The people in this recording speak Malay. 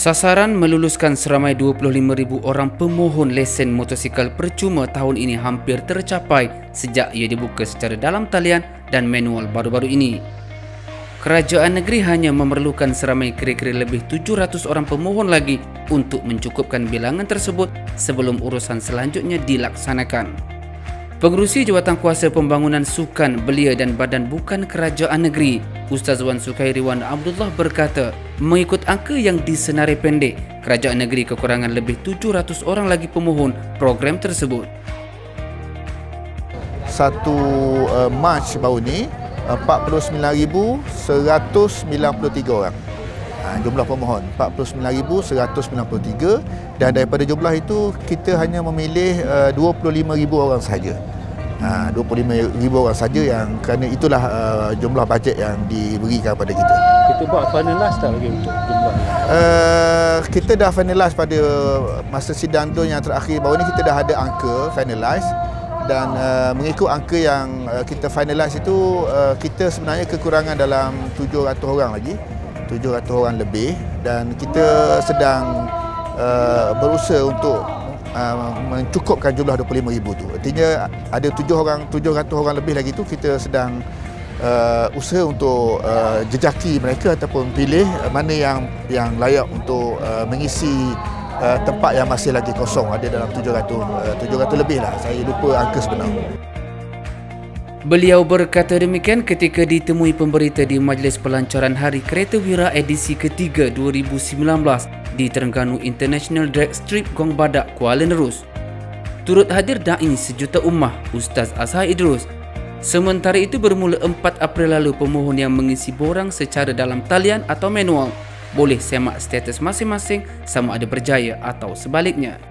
Sasaran meluluskan seramai 25,000 orang pemohon lesen motosikal percuma tahun ini hampir tercapai sejak ia dibuka secara dalam talian dan manual baru-baru ini. Kerajaan negeri hanya memerlukan seramai kira-kira lebih 700 orang pemohon lagi untuk mencukupkan bilangan tersebut sebelum urusan selanjutnya dilaksanakan. Pengerusi Jawatankuasa Pembangunan Sukan, Belia dan Badan Bukan Kerajaan Negeri, Ustaz Wan Sukairi Wan Abdullah berkata, mengikut angka yang disenari pendek, kerajaan negeri kekurangan lebih 700 orang lagi pemohon program tersebut. 1 Mac baru ni 49,193 orang. Jumlah pemohon 49,193 dan daripada jumlah itu kita hanya memilih 25,000 orang sahaja. 25,000 orang saja yang kerana itulah jumlah bajet yang diberikan pada kita. Kita buat finalize tak lagi untuk jumlah? Kita dah finalize pada masa sidang tu yang terakhir baru ni, kita dah ada angka finalize dan mengikut angka yang kita finalize itu kita sebenarnya kekurangan dalam 700 orang lagi. 700 orang lebih dan kita sedang berusaha untuk mencukupkan jumlah 25,000 tu. Artinya ada 700 orang lebih lagi tu kita sedang usaha untuk jejaki mereka ataupun pilih mana yang layak untuk mengisi tempat yang masih lagi kosong. Ada dalam 700 lebih lah. Saya lupa angka sebenarnya. Beliau berkata demikian ketika ditemui pemberita di Majlis Pelancaran Hari Kereta Wira edisi ketiga 2019. Di Terengganu International Drag Strip Gong Badak Kuala Nerus. Turut hadir dai sejuta ummah Ustaz Azhar Idrus. Sementara itu bermula 4 April lalu pemohon yang mengisi borang secara dalam talian atau manual boleh semak status masing-masing sama ada berjaya atau sebaliknya.